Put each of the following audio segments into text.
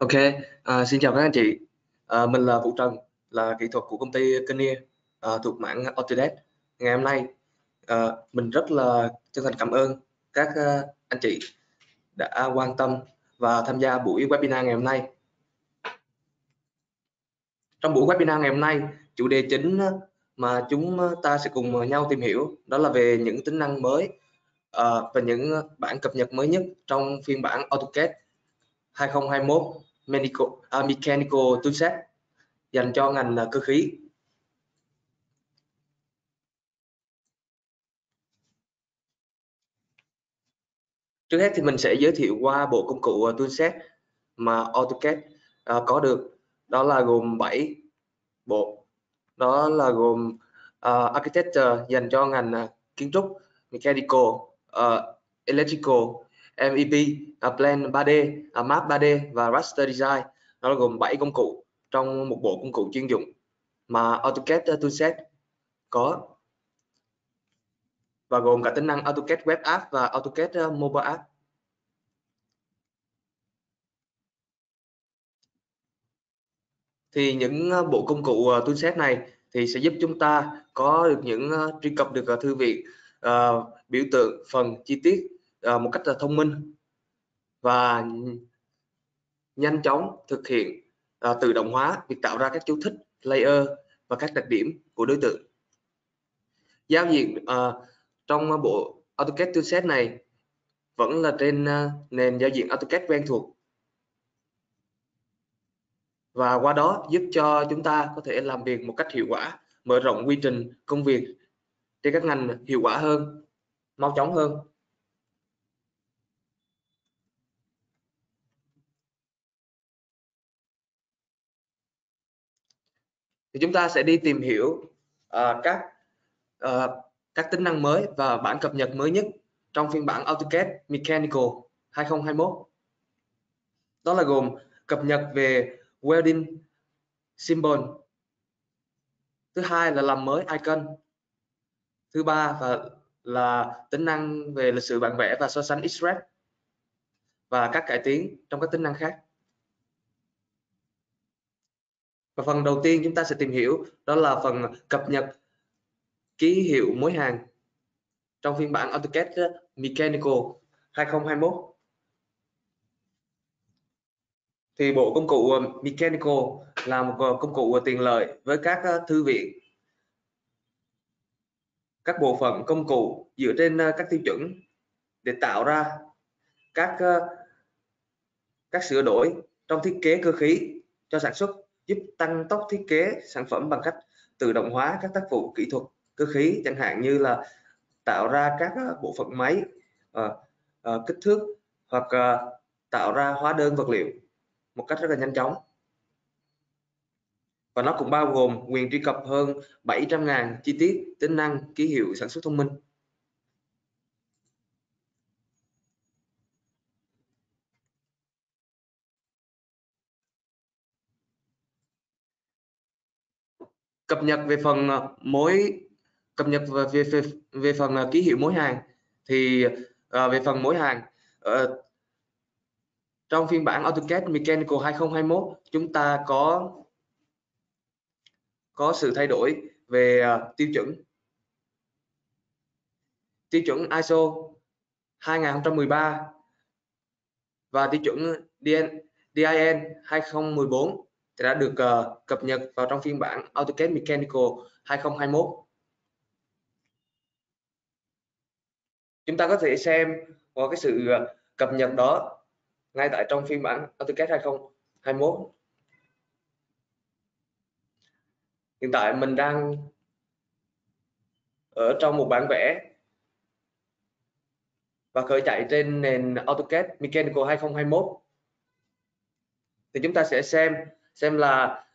Ok, xin chào các anh chị. Mình là Vũ Trần, là kỹ thuật của công ty Kineer thuộc mảng Autodesk. Ngày hôm nay mình rất là chân thành cảm ơn các anh chị đã quan tâm và tham gia buổi webinar ngày hôm nay. Trong buổi webinar ngày hôm nay, chủ đề chính mà chúng ta sẽ cùng nhau tìm hiểu đó là về những tính năng mới và những bản cập nhật mới nhất trong phiên bản AutoCAD 2021 Mechanical Toolset dành cho ngành cơ khí. Trước hết thì mình sẽ giới thiệu qua bộ công cụ toolset mà AutoCAD có được. Đó là gồm 7 bộ. Đó là gồm Architecture dành cho ngành kiến trúc, Mechanical, Electrical, MEP, Plan 3D, Map 3D và Raster Design. Nó gồm 7 công cụ trong một bộ công cụ chuyên dụng mà AutoCAD Toolset có, và gồm cả tính năng AutoCAD Web App và AutoCAD Mobile App. Thì những bộ công cụ toolset này thì sẽ giúp chúng ta có được những truy cập được thư viện, biểu tượng, phần chi tiết một cách là thông minh và nhanh chóng thực hiện tự động hóa việc tạo ra các chú thích, layer và các đặc điểm của đối tượng. Giao diện trong bộ AutoCAD toolset này vẫn là trên nền giao diện AutoCAD quen thuộc, và qua đó giúp cho chúng ta có thể làm việc một cách hiệu quả, mở rộng quy trình công việc trên các ngành hiệu quả hơn, mau chóng hơn. Thì chúng ta sẽ đi tìm hiểu các tính năng mới và bản cập nhật mới nhất trong phiên bản AutoCAD Mechanical 2021. Đó là gồm cập nhật về Welding Symbol, thứ hai là làm mới Icon, thứ ba là tính năng về lịch sử bản vẽ và so sánh Xref, và các cải tiến trong các tính năng khác. Và phần đầu tiên chúng ta sẽ tìm hiểu đó là phần cập nhật ký hiệu mối hàng trong phiên bản AutoCAD Mechanical 2021. Thì bộ công cụ Mechanical là một công cụ tiện lợi với các thư viện, các bộ phận công cụ dựa trên các tiêu chuẩn để tạo ra các sửa đổi trong thiết kế cơ khí cho sản xuất, giúp tăng tốc thiết kế sản phẩm bằng cách tự động hóa các tác vụ kỹ thuật cơ khí, chẳng hạn như là tạo ra các bộ phận máy, kích thước, hoặc tạo ra hóa đơn vật liệu một cách rất là nhanh chóng. Và nó cũng bao gồm quyền truy cập hơn 700.000 chi tiết, tính năng, ký hiệu sản xuất thông minh. Cập nhật về phần phần ký hiệu mối hàng, thì về phần mối hàng trong phiên bản AutoCAD Mechanical 2021 chúng ta có sự thay đổi về tiêu chuẩn ISO 2013 và tiêu chuẩn DIN 2014 đã được cập nhật vào trong phiên bản AutoCAD Mechanical 2021. Chúng ta có thể xem qua cái sự cập nhật đó ngay tại trong phiên bản AutoCAD 2021. Hiện tại mình đang ở trong một bản vẽ và khởi chạy trên nền AutoCAD Mechanical 2021. Thì chúng ta sẽ xem là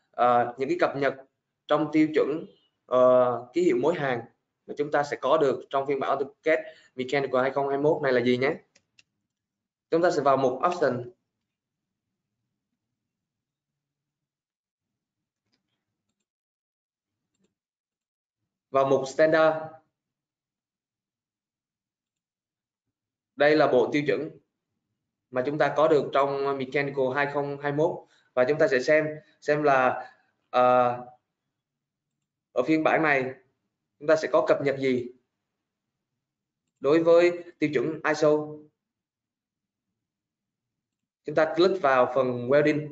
những cái cập nhật trong tiêu chuẩn ký hiệu mối hàng mà chúng ta sẽ có được trong phiên bản AutoCAD Mechanical 2021 này là gì nhé. Chúng ta sẽ vào mục Option. Vào mục Standard. Đây là bộ tiêu chuẩn mà chúng ta có được trong Mechanical 2021, và chúng ta sẽ xem là ở phiên bản này chúng ta sẽ có cập nhật gì đối với tiêu chuẩn ISO. Chúng ta click vào phần welding.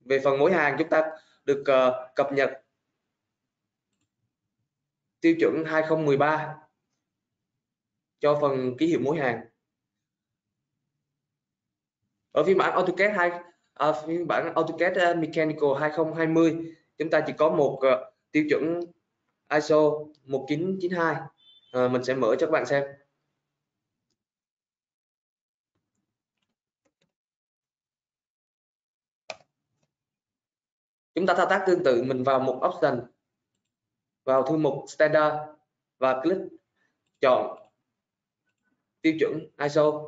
Về phần mối hàng, chúng ta được cập nhật tiêu chuẩn 2013 cho phần ký hiệu mối hàng. Ở phiên bản AutoCAD Mechanical 2020, chúng ta chỉ có một tiêu chuẩn ISO 1992. Mình sẽ mở cho các bạn xem. Chúng ta thao tác tương tự, mình vào mục option, vào thư mục standard và click chọn tiêu chuẩn ISO.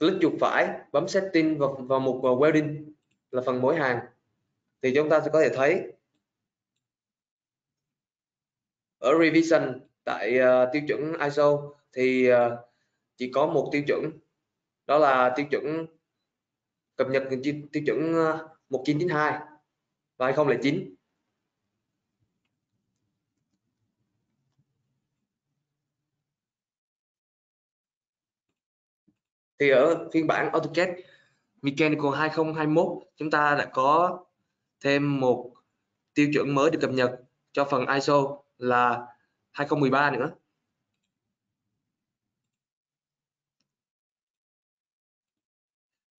Click chuột phải, bấm setting vào mục welding là phần mối hàng, thì chúng ta sẽ có thể thấy ở revision tại tiêu chuẩn ISO thì chỉ có một tiêu chuẩn, đó là tiêu chuẩn cập nhật tiêu chuẩn 1992 và 2009. Thì ở phiên bản AutoCAD Mechanical 2021 chúng ta đã có thêm một tiêu chuẩn mới được cập nhật cho phần ISO là 2013 nữa.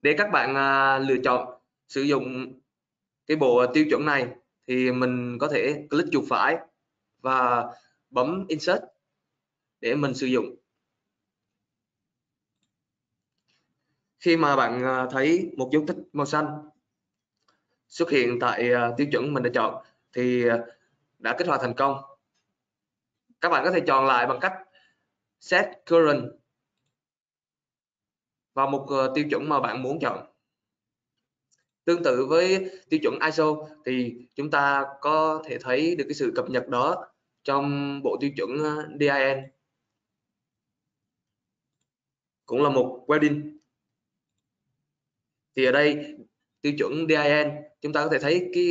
Để các bạn lựa chọn sử dụng cái bộ tiêu chuẩn này thì mình có thể click chuột phải và bấm Insert để mình sử dụng. Khi mà bạn thấy một dấu tích màu xanh xuất hiện tại tiêu chuẩn mình đã chọn thì đã kích hoạt thành công. Các bạn có thể chọn lại bằng cách Set Current vào một tiêu chuẩn mà bạn muốn chọn. Tương tự với tiêu chuẩn ISO thì chúng ta có thể thấy được cái sự cập nhật đó trong bộ tiêu chuẩn DIN, cũng là một welding. Thì ở đây tiêu chuẩn DIN chúng ta có thể thấy cái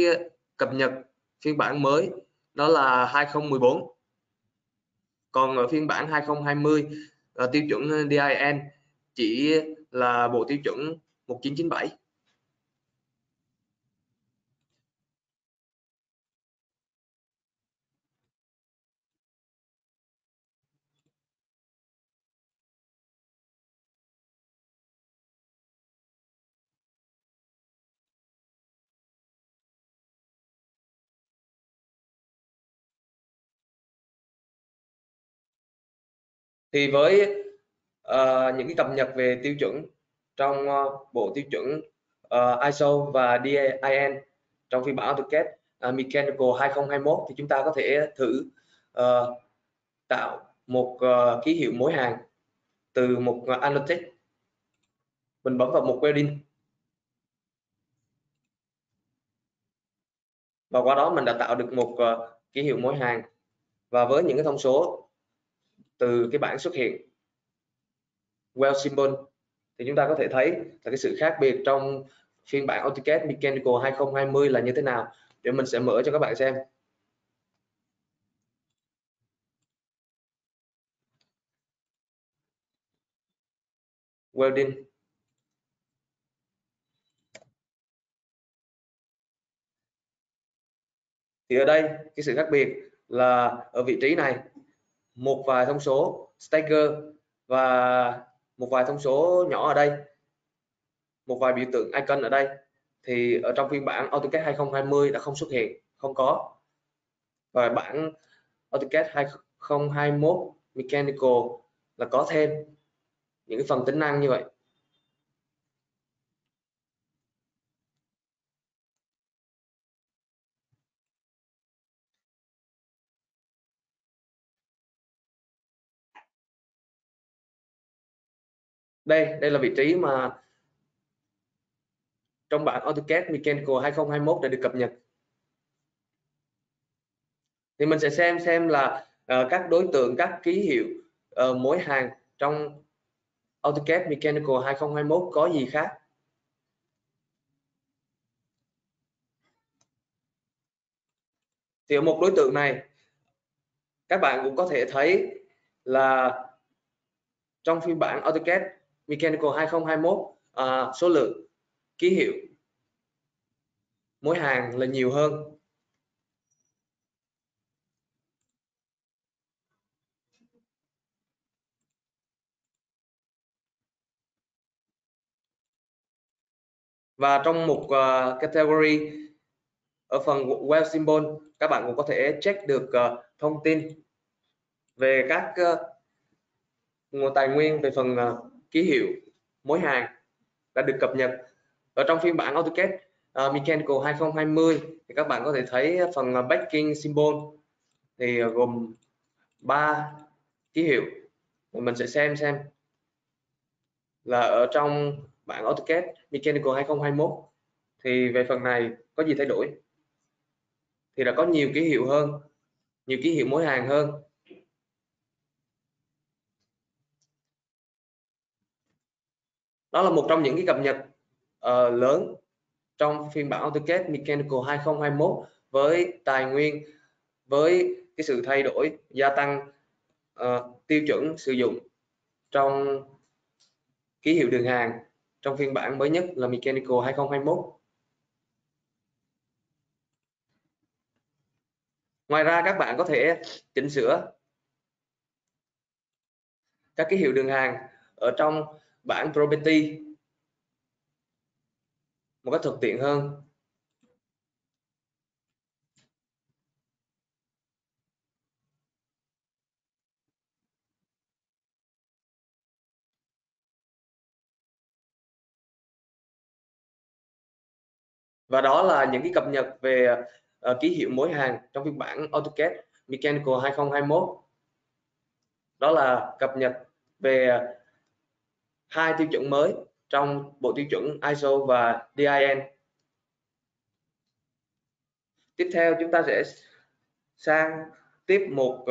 cập nhật phiên bản mới đó là 2014. Còn ở phiên bản 2020 tiêu chuẩn DIN chỉ là bộ tiêu chuẩn 1997. Thì với những cái cập nhật về tiêu chuẩn trong bộ tiêu chuẩn ISO và DIN trong phiên bản AutoCAD Mechanical 2021 thì chúng ta có thể thử tạo một ký hiệu mối hàng từ một annotate. Mình bấm vào một welding và qua đó mình đã tạo được một ký hiệu mối hàng, và với những cái thông số từ cái bảng xuất hiện Weld Symbol thì chúng ta có thể thấy là cái sự khác biệt trong phiên bản AutoCAD Mechanical 2020 là như thế nào. Để mình sẽ mở cho các bạn xem. Welding. Thì ở đây cái sự khác biệt là ở vị trí này một vài thông số stagger và một vài thông số nhỏ ở đây, một vài biểu tượng icon ở đây thì ở trong phiên bản AutoCAD 2020 đã không xuất hiện, không có. Và bản AutoCAD 2021 Mechanical là có thêm những cái phần tính năng như vậy. Đây là vị trí mà trong bản AutoCAD Mechanical 2021 đã được cập nhật. Thì mình sẽ xem là các đối tượng, các ký hiệu mỗi hàng trong AutoCAD Mechanical 2021 có gì khác. Tiểu mục đối tượng này các bạn cũng có thể thấy là trong phiên bản AutoCAD Mechanical 2021 số lượng ký hiệu mỗi hàng là nhiều hơn. Và trong mục category ở phần web symbol các bạn cũng có thể check được thông tin về các nguồn tài nguyên về phần ký hiệu mỗi hàng đã được cập nhật. Ở trong phiên bản AutoCAD Mechanical 2020 thì các bạn có thể thấy phần backing symbol thì gồm 3 ký hiệu. Mình sẽ xem là ở trong bản AutoCAD Mechanical 2021 thì về phần này có gì thay đổi, thì đã có nhiều ký hiệu hơn, nhiều ký hiệu mỗi hàng hơn. Đó là một trong những cái cập nhật lớn trong phiên bản AutoCAD Mechanical 2021 với tài nguyên, với cái sự thay đổi, gia tăng tiêu chuẩn sử dụng trong ký hiệu đường hàng trong phiên bản mới nhất là Mechanical 2021. Ngoài ra các bạn có thể chỉnh sửa các ký hiệu đường hàng ở trong bản property một cách thuận tiện hơn. Và đó là những cái cập nhật về ký hiệu mỗi hàng trong phiên bản AutoCAD Mechanical 2021. Đó là cập nhật về hai tiêu chuẩn mới trong bộ tiêu chuẩn ISO và DIN. Tiếp theo chúng ta sẽ sang tiếp một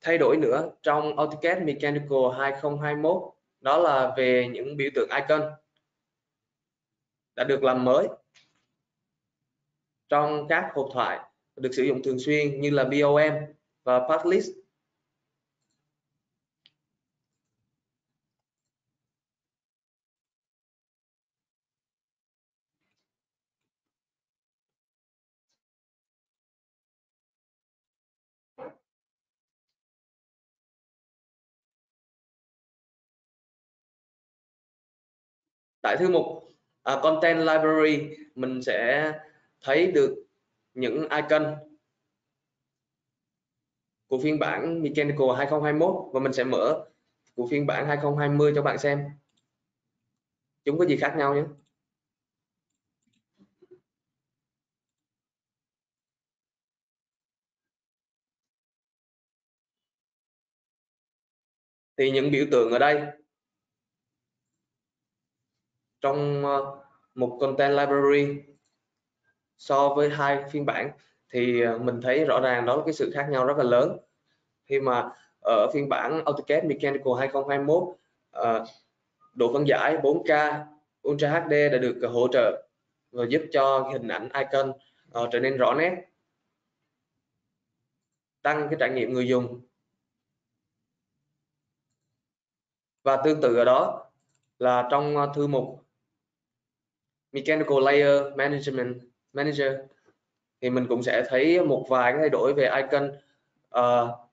thay đổi nữa trong AutoCAD Mechanical 2021, đó là về những biểu tượng icon đã được làm mới trong các hộp thoại được sử dụng thường xuyên như là BOM và Part List. Tại thư mục Content Library mình sẽ thấy được những icon của phiên bản Mechanical 2021 và mình sẽ mở của phiên bản 2020 cho bạn xem chúng có gì khác nhau nhé. Thì những biểu tượng ở đây trong một Content Library so với hai phiên bản thì mình thấy rõ ràng đó là cái sự khác nhau rất là lớn, khi mà ở phiên bản AutoCAD Mechanical 2021 độ phân giải 4K Ultra HD đã được hỗ trợ và giúp cho hình ảnh icon trở nên rõ nét, tăng cái trải nghiệm người dùng. Và tương tự ở đó là trong thư mục Mechanical Layer Manager thì mình cũng sẽ thấy một vài cái thay đổi về icon ở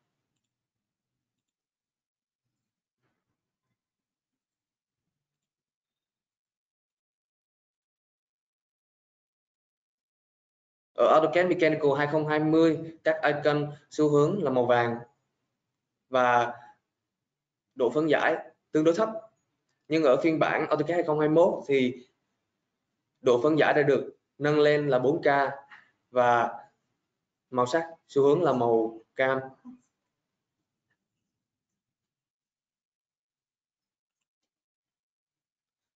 AutoCAD Mechanical 2020 các icon xu hướng là màu vàng và độ phân giải tương đối thấp, nhưng ở phiên bản AutoCAD 2021 thì độ phân giải đã được nâng lên là 4K và màu sắc xu hướng là màu cam.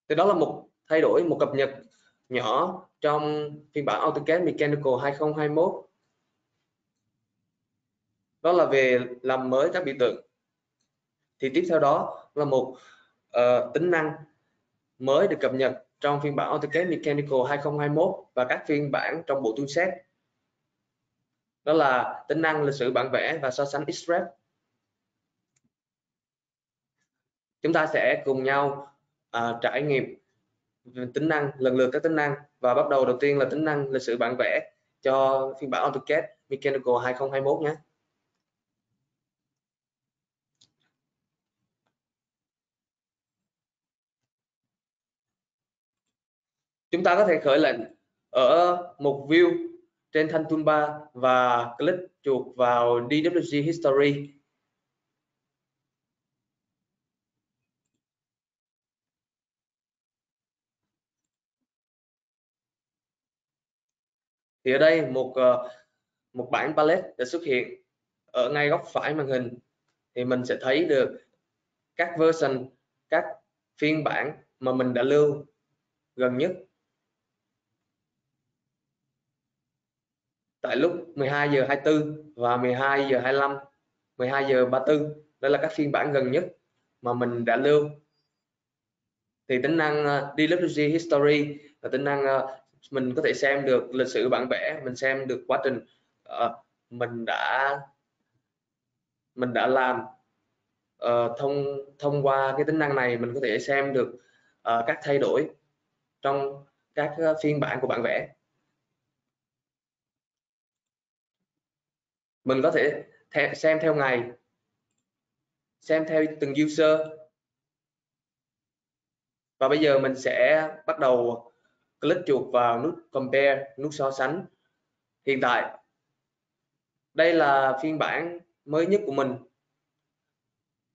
Thì đó là một thay đổi, một cập nhật nhỏ trong phiên bản AutoCAD Mechanical 2021. Đó là về làm mới các biểu tượng. Thì tiếp theo đó là một tính năng mới được cập nhật trong phiên bản AutoCAD Mechanical 2021 và các phiên bản trong bộ tool set. Đó là tính năng lịch sử bản vẽ và so sánh Xref. Chúng ta sẽ cùng nhau trải nghiệm tính năng, lần lượt các tính năng, và bắt đầu đầu tiên là tính năng lịch sử bản vẽ cho phiên bản AutoCAD Mechanical 2021 nhé. Chúng ta có thể khởi lệnh ở một view trên thanh toolbar và click chuột vào DWG History. Thì ở đây một bảng palette đã xuất hiện ở ngay góc phải màn hình. Thì mình sẽ thấy được các version, các phiên bản mà mình đã lưu gần nhất. Tại lúc 12 giờ 24 và 12 giờ 25, 12 giờ 34, đó là các phiên bản gần nhất mà mình đã lưu. Thì tính năng DWG History là tính năng mình có thể xem được lịch sử bản vẽ, mình xem được quá trình mình đã làm. Thông qua cái tính năng này mình có thể xem được các thay đổi trong các phiên bản của bản vẽ. Mình có thể xem theo ngày, xem theo từng user. Và bây giờ mình sẽ bắt đầu click chuột vào nút Compare, nút so sánh. Hiện tại, đây là phiên bản mới nhất của mình.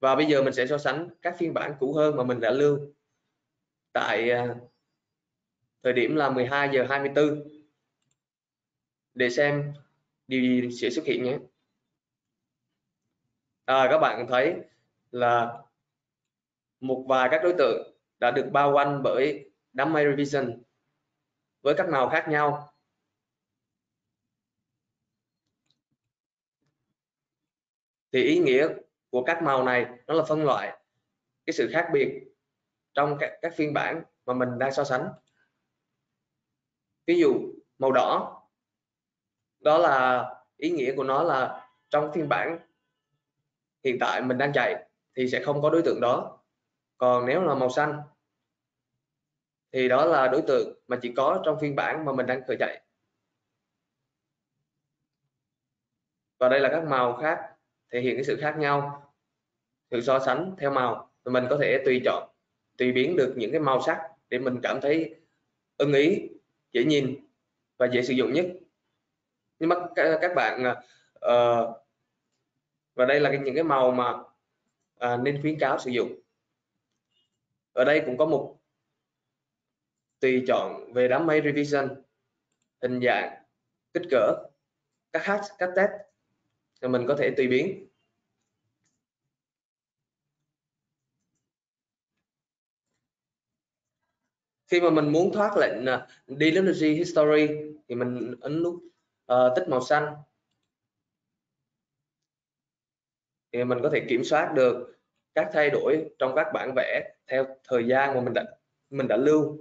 Và bây giờ mình sẽ so sánh các phiên bản cũ hơn mà mình đã lưu tại thời điểm là 12 giờ 24 để xem điều gì sẽ xuất hiện nhé. Các bạn thấy là một vài các đối tượng đã được bao quanh bởi đám mây revision với các màu khác nhau. Thì ý nghĩa của các màu này đó là phân loại cái sự khác biệt trong các phiên bản mà mình đang so sánh. Ví dụ màu đỏ, đó là ý nghĩa của nó là trong phiên bản hiện tại mình đang chạy thì sẽ không có đối tượng đó. Còn nếu là màu xanh thì đó là đối tượng mà chỉ có trong phiên bản mà mình đang khởi chạy. Và đây là các màu khác thể hiện cái sự khác nhau. Thử so sánh theo màu, mình có thể tùy chọn, tùy biến được những cái màu sắc để mình cảm thấy ưng ý, dễ nhìn và dễ sử dụng nhất. Nhưng mà các bạn và đây là những cái màu mà nên khuyến cáo sử dụng. Ở đây cũng có một tùy chọn về đám mây revision, hình dạng, kích cỡ, các hash, các test thì mình có thể tùy biến. Khi mà mình muốn thoát lệnh DWG History thì mình ấn nút tích màu xanh. Thì mình có thể kiểm soát được các thay đổi trong các bản vẽ theo thời gian mà mình đã lưu.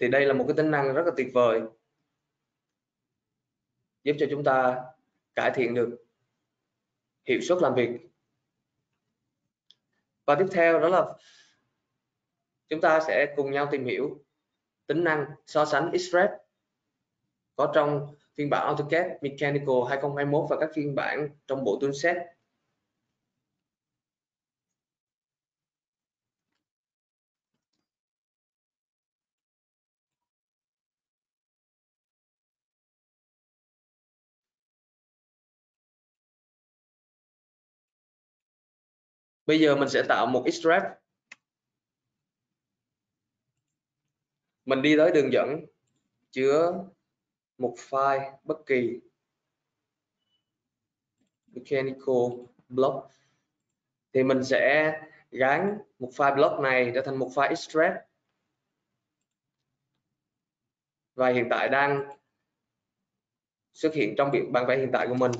Thì đây là một cái tính năng rất là tuyệt vời, giúp cho chúng ta cải thiện được hiệu suất làm việc. Và tiếp theo đó là chúng ta sẽ cùng nhau tìm hiểu tính năng so sánh Xref có trong phiên bản AutoCAD Mechanical 2021 và các phiên bản trong bộ tool set. Bây giờ mình sẽ tạo một Xref. Mình đi tới đường dẫn chứa một file bất kỳ, Mechanical Block. Thì mình sẽ gắn một file block này trở thành một file Xref. Và hiện tại đang xuất hiện trong bản vẽ hiện tại của mình.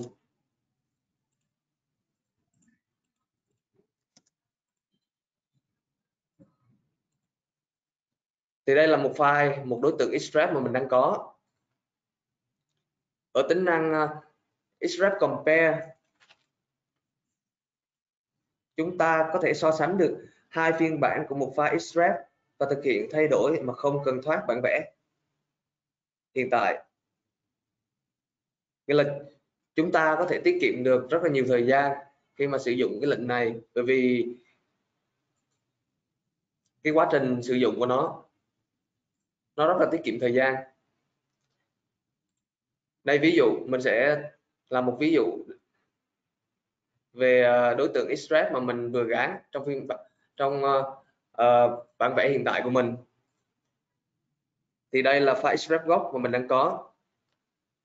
Thì đây là một file, một đối tượng Xref mà mình đang có. Ở tính năng Xref Compare, chúng ta có thể so sánh được hai phiên bản của một file Xref và thực hiện thay đổi mà không cần thoát bản vẽ. Hiện tại, nghĩa là chúng ta có thể tiết kiệm được rất là nhiều thời gian khi mà sử dụng cái lệnh này, bởi vì cái quá trình sử dụng của nó rất là tiết kiệm thời gian. Đây ví dụ, mình sẽ làm một ví dụ về đối tượng Xref mà mình vừa gán trong bản vẽ hiện tại của mình. Thì đây là file Xref gốc mà mình đang có.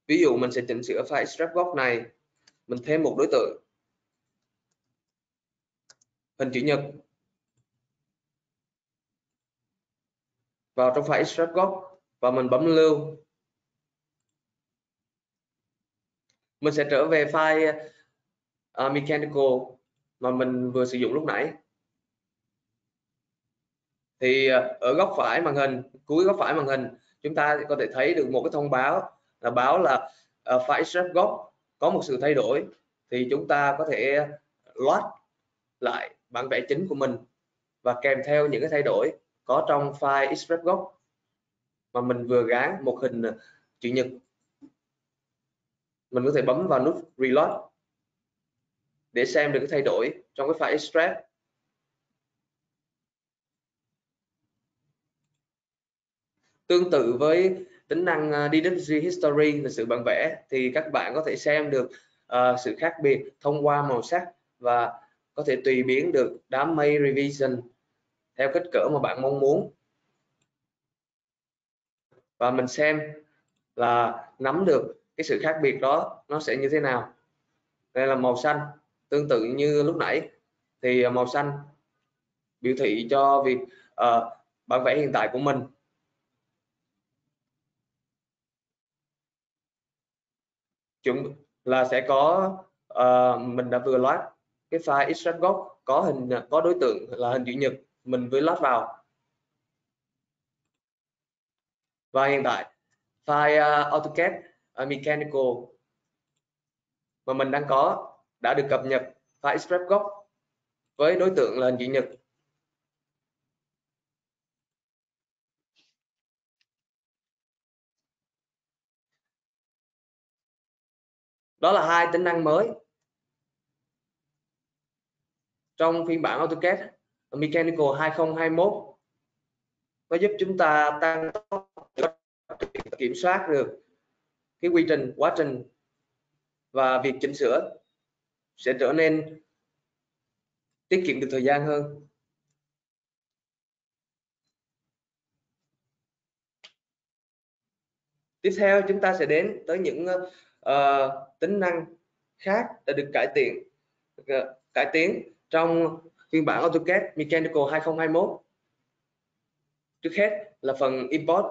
Ví dụ mình sẽ chỉnh sửa file Xref gốc này, mình thêm một đối tượng hình chữ nhật vào trong file Xref gốc và mình bấm lưu. Mình sẽ trở về file Mechanical mà mình vừa sử dụng lúc nãy. Thì ở góc phải màn hình, cuối góc phải màn hình, chúng ta có thể thấy được một cái thông báo là file Xref gốc có một sự thay đổi. Thì chúng ta có thể load lại bản vẽ chính của mình và kèm theo những cái thay đổi có trong file Xref gốc mà mình vừa gán một hình chữ nhật. Mình có thể bấm vào nút reload để xem được cái thay đổi trong cái file Xref. Tương tự với tính năng DWG History là sự bản vẽ, thì các bạn có thể xem được sự khác biệt thông qua màu sắc và có thể tùy biến được đám mây revision theo kích cỡ mà bạn mong muốn. Và mình xem là nắm được cái sự khác biệt đó nó sẽ như thế nào. Đây là màu xanh, tương tự như lúc nãy. Thì màu xanh biểu thị cho việc bản vẽ hiện tại của mình. Chúng là sẽ có mình đã vừa load cái file Xref gốc có đối tượng là hình chữ nhật, mình vừa load vào. Và hiện tại file AutoCAD Mechanical mà mình đang có đã được cập nhật file Xref gốc với đối tượng là hình chữ nhật. Đó là hai tính năng mới trong phiên bản AutoCAD Mechanical 2021. Nó giúp chúng ta tăng tốc, kiểm soát được cái quá trình và việc chỉnh sửa sẽ trở nên tiết kiệm được thời gian hơn. Tiếp theo chúng ta sẽ đến tới những tính năng khác đã được cải tiến trong phiên bản AutoCAD Mechanical 2021. Trước hết là phần import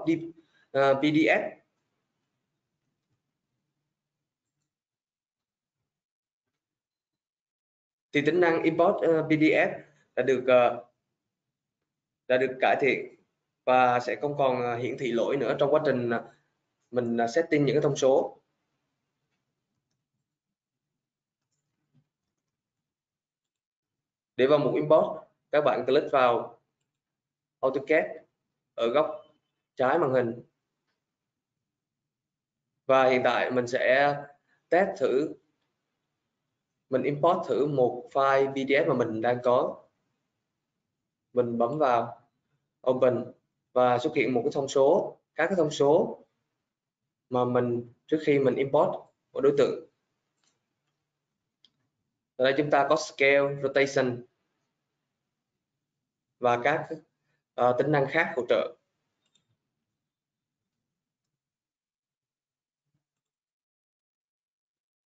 PDF. Thì tính năng import PDF đã được cải thiện và sẽ không còn hiển thị lỗi nữa trong quá trình mình setting những cái thông số. Để vào mục import, các bạn click vào AutoCAD ở góc trái màn hình. Và hiện tại mình sẽ test thử, mình import thử một file PDF mà mình đang có. Mình bấm vào Open và xuất hiện một cái thông số, các cái thông số mà mình trước khi mình import của đối tượng. Ở đây chúng ta có Scale, Rotation và các tính năng khác hỗ trợ.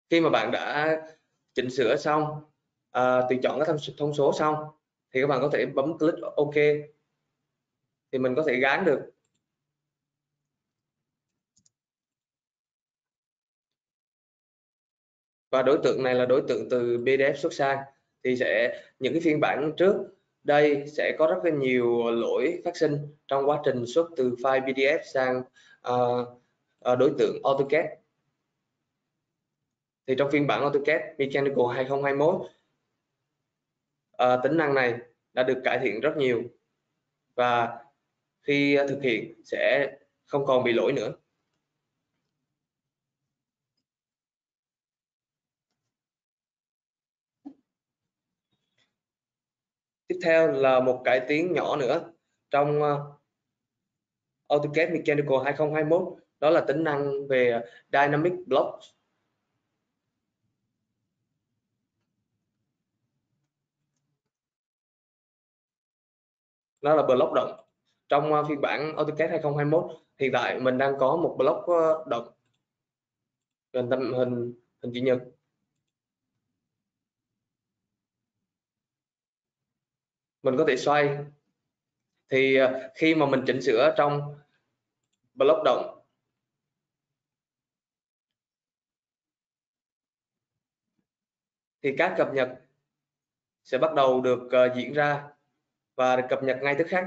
Khi mà bạn đã chỉnh sửa xong, tùy chọn các thông số xong, thì các bạn có thể bấm click OK. Thì mình có thể gán được. Và đối tượng này là đối tượng từ PDF xuất sang. Thì những cái phiên bản trước Đây sẽ có rất là nhiều lỗi phát sinh trong quá trình xuất từ file PDF sang đối tượng AutoCAD. Thì trong phiên bản AutoCAD Mechanical 2021, tính năng này đã được cải thiện rất nhiều và khi thực hiện sẽ không còn bị lỗi nữa. Tiếp theo là một cải tiến nhỏ nữa trong AutoCAD Mechanical 2021, đó là tính năng về Dynamic Block. Nó là block động. Trong phiên bản AutoCAD 2021 hiện tại mình đang có một block động gần tâm hình chữ nhật. Mình có thể xoay, thì khi mà mình chỉnh sửa trong block động thì các cập nhật sẽ bắt đầu được diễn ra và cập nhật ngay tức khắc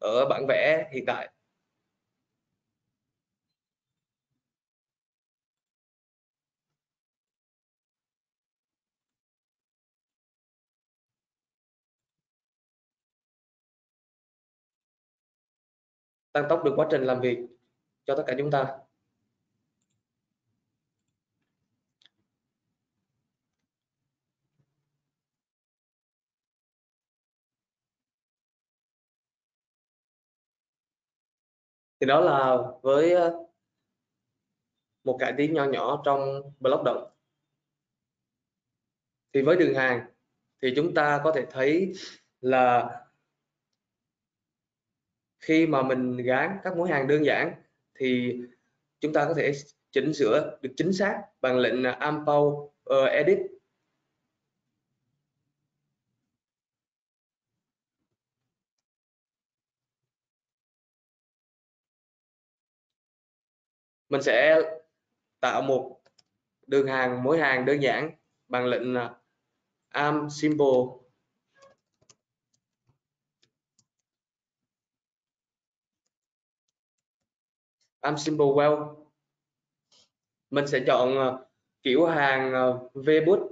ở bản vẽ hiện tại. Tăng tốc được quá trình làm việc cho tất cả chúng ta. Thì đó là với một cải tiến nho nhỏ trong block động. Thì với đường hàng thì chúng ta có thể thấy là khi mà mình gán các mối hàng đơn giản thì chúng ta có thể chỉnh sửa được chính xác bằng lệnh Ampou Edit. Mình sẽ tạo một đường hàng mối hàng đơn giản bằng lệnh Amp Symbol. Well, mình sẽ chọn kiểu hàng V-boot.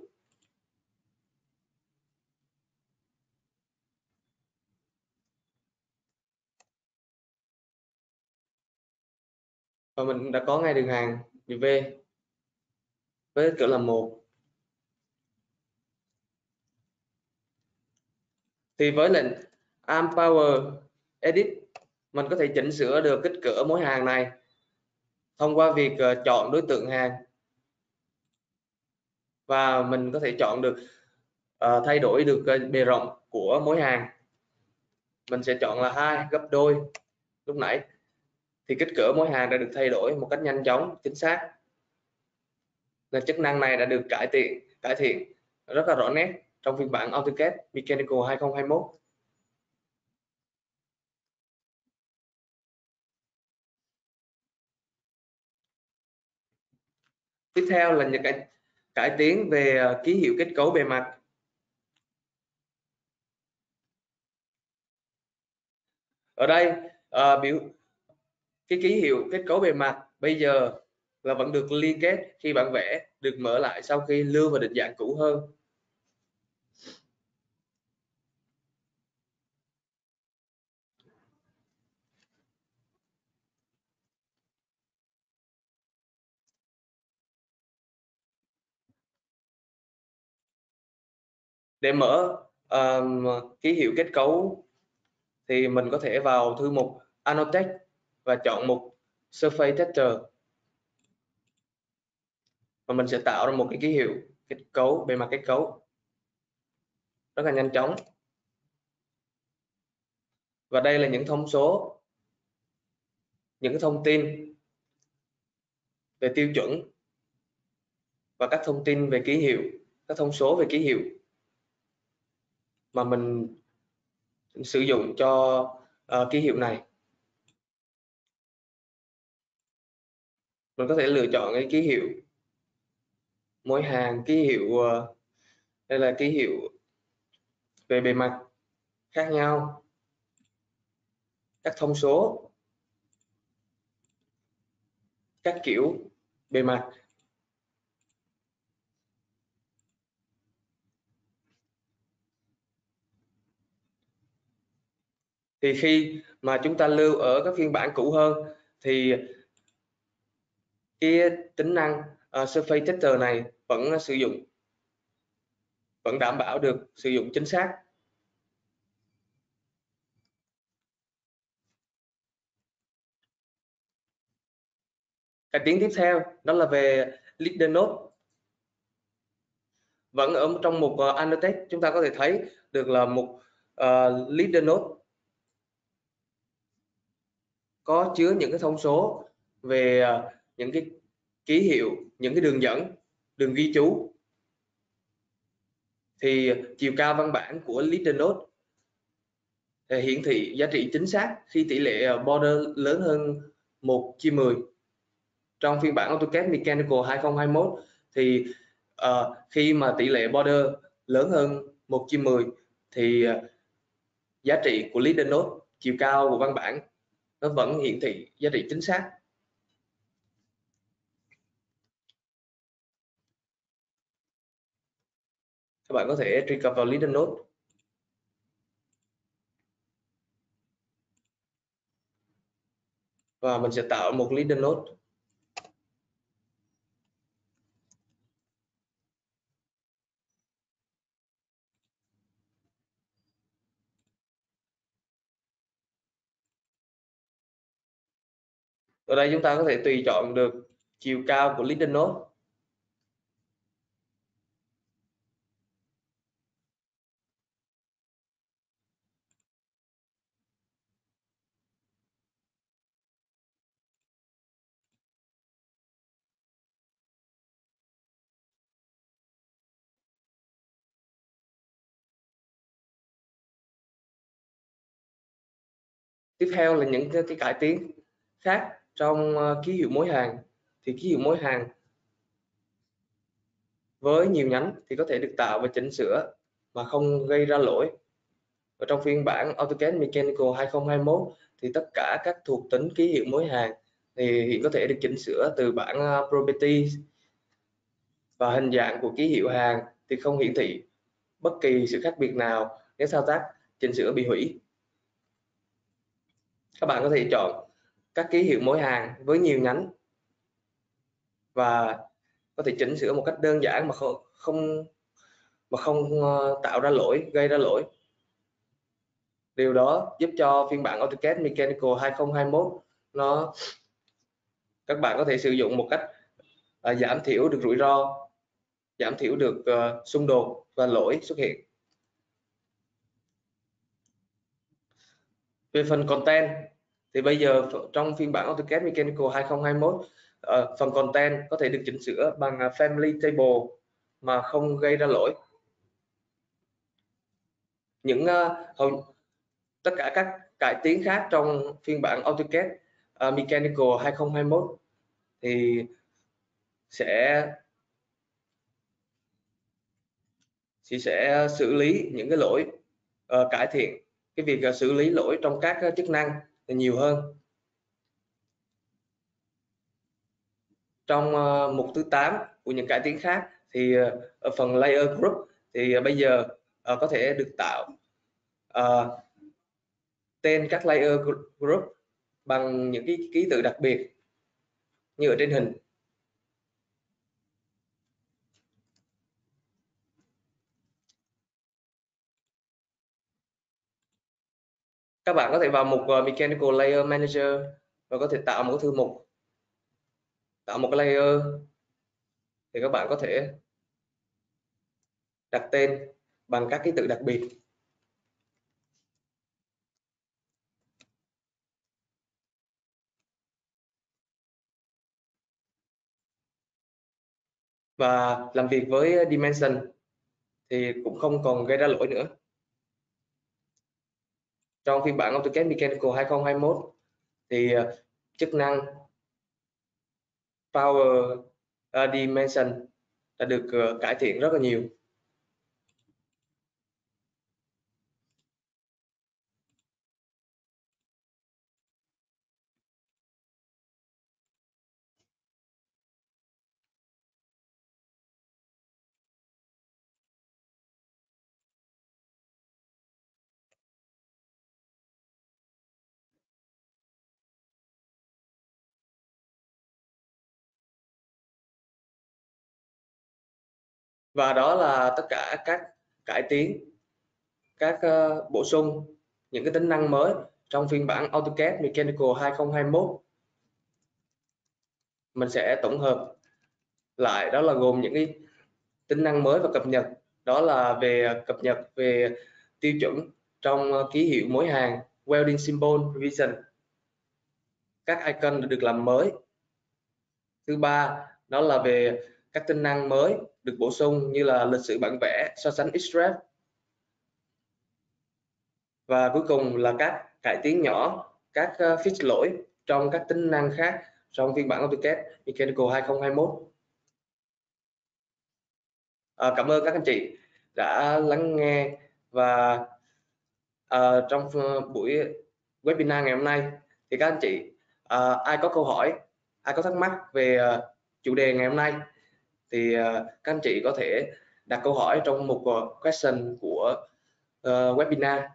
Và mình đã có ngay đường hàng chữ V với kiểu là 1. Thì với lệnh Empower Edit, mình có thể chỉnh sửa được kích cỡ mối hàng này thông qua việc chọn đối tượng hàng, và mình có thể chọn được thay đổi được bề rộng của mối hàng. Mình sẽ chọn là 2 gấp đôi lúc nãy, thì kích cỡ mối hàng đã được thay đổi một cách nhanh chóng, chính xác. Nên chức năng này đã được cải thiện rất là rõ nét trong phiên bản AutoCAD Mechanical 2021. Tiếp theo là những cải tiến về ký hiệu kết cấu bề mặt. Ở đây cái ký hiệu kết cấu bề mặt bây giờ là vẫn được liên kết khi bản vẽ được mở lại sau khi lưu vào định dạng cũ hơn. Để mở ký hiệu kết cấu thì mình có thể vào thư mục Annotate và chọn mục Surface Texture, và mình sẽ tạo ra một cái ký hiệu kết cấu bề mặt kết cấu rất là nhanh chóng. Và đây là những thông số, những thông tin về tiêu chuẩn và các thông tin về ký hiệu, các thông số về ký hiệu mà mình sử dụng cho ký hiệu này. Mình có thể lựa chọn cái ký hiệu mối hàng, ký hiệu đây là ký hiệu về bề mặt, khác nhau, các thông số, các kiểu bề mặt. Thì khi mà chúng ta lưu ở các phiên bản cũ hơn thì cái tính năng Surface Texture này vẫn sử dụng, vẫn đảm bảo được sử dụng chính xác. Cải tiến tiếp theo đó là về leader node. Vẫn ở trong mục Annotate chúng ta có thể thấy được là mục leader node có chứa những cái thông số về những cái ký hiệu, những cái đường dẫn, đường ghi chú. Thì chiều cao văn bản của leader node hiển thị giá trị chính xác khi tỷ lệ border lớn hơn 1/10. Trong phiên bản AutoCAD Mechanical 2021 thì khi mà tỷ lệ border lớn hơn 1/10 thì giá trị của leader node, chiều cao của văn bản nó vẫn hiển thị giá trị chính xác. Các bạn có thể truy cập vào leader node. Và mình sẽ tạo một leader node. Ở đây chúng ta có thể tùy chọn được chiều cao của leader node. Tiếp theo là những cái cải tiến khác trong ký hiệu mối hàng. Thì ký hiệu mối hàng với nhiều nhánh thì có thể được tạo và chỉnh sửa mà không gây ra lỗi. Và trong phiên bản AutoCAD Mechanical 2021 thì tất cả các thuộc tính ký hiệu mối hàng thì hiện có thể được chỉnh sửa từ bảng Properties, và hình dạng của ký hiệu hàng thì không hiển thị bất kỳ sự khác biệt nào nếu thao tác chỉnh sửa bị hủy. Các bạn có thể chọn các ký hiệu mỗi hàng với nhiều nhánh và có thể chỉnh sửa một cách đơn giản mà không tạo ra lỗi, gây ra lỗi. Điều đó giúp cho phiên bản AutoCAD Mechanical 2021 các bạn có thể sử dụng một cách giảm thiểu được rủi ro, giảm thiểu được xung đột và lỗi xuất hiện. Về phần content thì bây giờ trong phiên bản AutoCAD Mechanical 2021 phần content có thể được chỉnh sửa bằng family table mà không gây ra lỗi. Những tất cả các cải tiến khác trong phiên bản AutoCAD Mechanical 2021 thì sẽ xử lý những cái lỗi, cải thiện cái việc xử lý lỗi trong các chức năng nhiều hơn. Trong mục thứ 8 của những cải tiến khác thì ở phần Layer Group thì bây giờ có thể được tạo tên các Layer Group bằng những cái ký tự đặc biệt như ở trên hình. Các bạn có thể vào mục Mechanical Layer Manager và có thể tạo một thư mục, tạo một cái layer thì các bạn có thể đặt tên bằng các ký tự đặc biệt. Và làm việc với Dimension thì cũng không còn gây ra lỗi nữa. Trong phiên bản AutoCAD Mechanical 2021 thì chức năng Power Dimension đã được cải thiện rất là nhiều. Và đó là tất cả các cải tiến, các bổ sung những cái tính năng mới trong phiên bản AutoCAD Mechanical 2021. Mình sẽ tổng hợp lại, đó là gồm những cái tính năng mới và cập nhật, đó là về cập nhật về tiêu chuẩn trong ký hiệu mối hàng, welding symbol, revision, các icon được làm mới. Thứ ba, đó là về các tính năng mới được bổ sung như là lịch sử bản vẽ, so sánh Xref. Và cuối cùng là các cải tiến nhỏ, các fix lỗi trong các tính năng khác trong phiên bản AutoCAD Mechanical 2021. Cảm ơn các anh chị đã lắng nghe, và trong buổi webinar ngày hôm nay thì các anh chị ai có câu hỏi, ai có thắc mắc về chủ đề ngày hôm nay thì các anh chị có thể đặt câu hỏi trong mục question của webinar.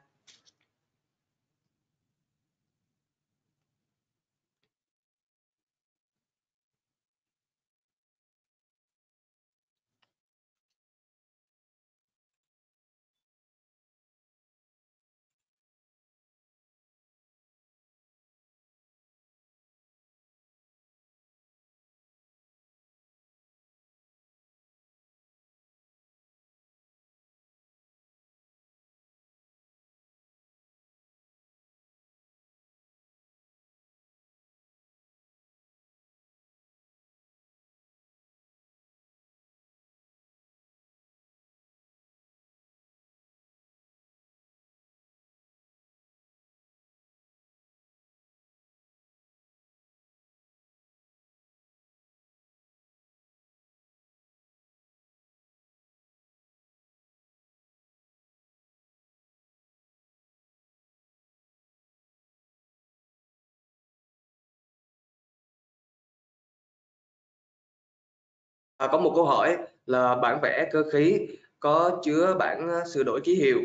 Có một câu hỏi là bản vẽ cơ khí có chứa bản sửa đổi ký hiệu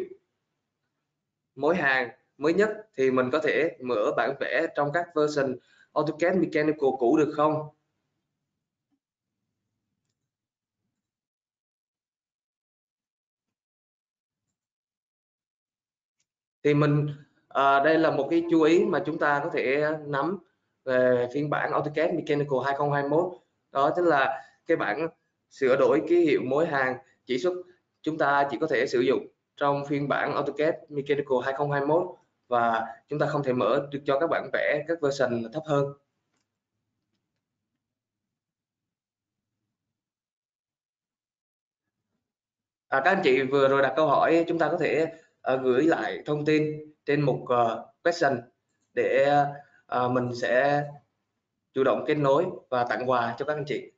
mối hàng mới nhất thì mình có thể mở bản vẽ trong các version AutoCAD Mechanical cũ được không? Thì đây là một cái chú ý mà chúng ta có thể nắm về phiên bản AutoCAD Mechanical 2021, đó chính là cái bản sửa đổi ký hiệu mối hàng chỉ xuất chúng ta chỉ có thể sử dụng trong phiên bản AutoCAD Mechanical 2021, và chúng ta không thể mở được cho các bản vẽ các version thấp hơn. Các anh chị vừa rồi đặt câu hỏi, chúng ta có thể gửi lại thông tin trên mục question để mình sẽ chủ động kết nối và tặng quà cho các anh chị.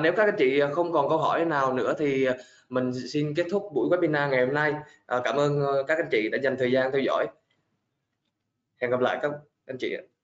Nếu các anh chị không còn câu hỏi nào nữa thì mình xin kết thúc buổi webinar ngày hôm nay. Cảm ơn các anh chị đã dành thời gian theo dõi. Hẹn gặp lại các anh chị.